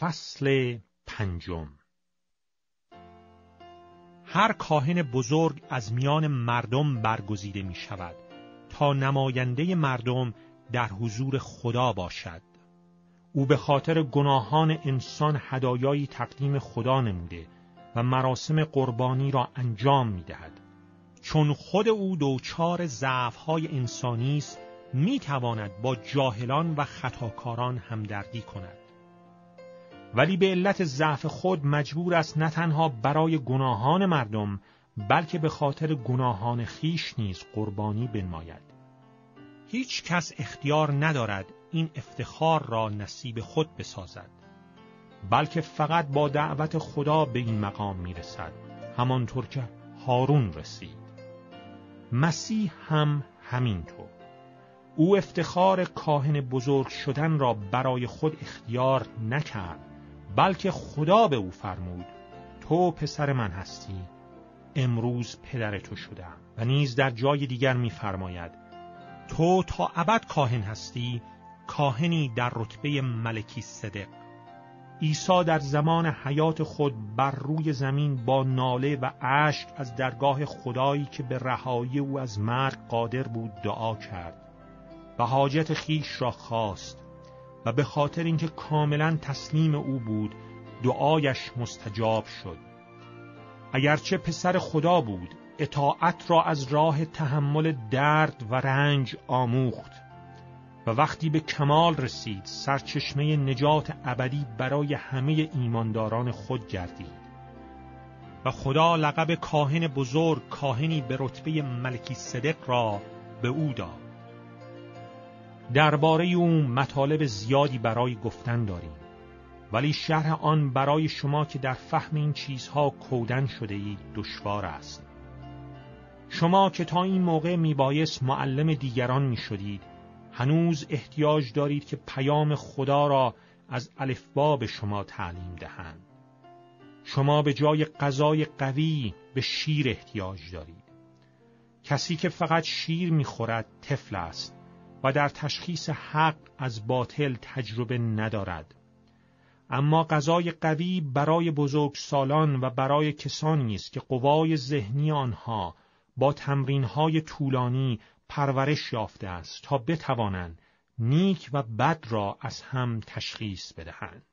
فصل پنجم. هر کاهن بزرگ از میان مردم برگزیده می شود تا نماینده مردم در حضور خدا باشد. او به خاطر گناهان انسان هدایایی تقدیم خدا نموده و مراسم قربانی را انجام می دهد. چون خود او دوچار ضعف‌های انسانی است، می تواند با جاهلان و خطاکاران همدردی کند. ولی به علت ضعف خود مجبور است نه تنها برای گناهان مردم، بلکه به خاطر گناهان خیش نیز قربانی بنماید. هیچ کس اختیار ندارد این افتخار را نصیب خود بسازد، بلکه فقط با دعوت خدا به این مقام میرسد، همانطور که هارون رسید. مسیح هم همینطور. او افتخار کاهن بزرگ شدن را برای خود اختیار نکرد، بلکه خدا به او فرمود: تو پسر من هستی، امروز پدر تو شدم. و نیز در جای دیگر می‌فرماید: تو تا ابد کاهن هستی، کاهنی در رتبه ملکی صدق. عیسی در زمان حیات خود بر روی زمین با ناله و اشک از درگاه خدایی که به رهایی او از مرگ قادر بود دعا کرد و حاجت خیش را خواست، و به خاطر اینکه کاملا تسلیم او بود دعایش مستجاب شد. اگرچه پسر خدا بود، اطاعت را از راه تحمل درد و رنج آموخت و وقتی به کمال رسید سرچشمه نجات ابدی برای همه ایمانداران خود گردید و خدا لقب کاهن بزرگ، کاهنی به رتبه ملکی صدق را به او داد. درباره او مطالب زیادی برای گفتن داریم، ولی شرح آن برای شما که در فهم این چیزها کودن شده اید دشوار است. شما که تا این موقع میبایست معلم دیگران میشدید، هنوز احتیاج دارید که پیام خدا را از الفبا به شما تعلیم دهند. شما به جای غذای قوی به شیر احتیاج دارید. کسی که فقط شیر میخورد طفل است و در تشخیص حق از باطل تجربه ندارد. اما غذای قوی برای بزرگسالان و برای کسانی است که قوای ذهنی آنها با تمرین‌های طولانی پرورش یافته است تا بتوانند نیک و بد را از هم تشخیص بدهند.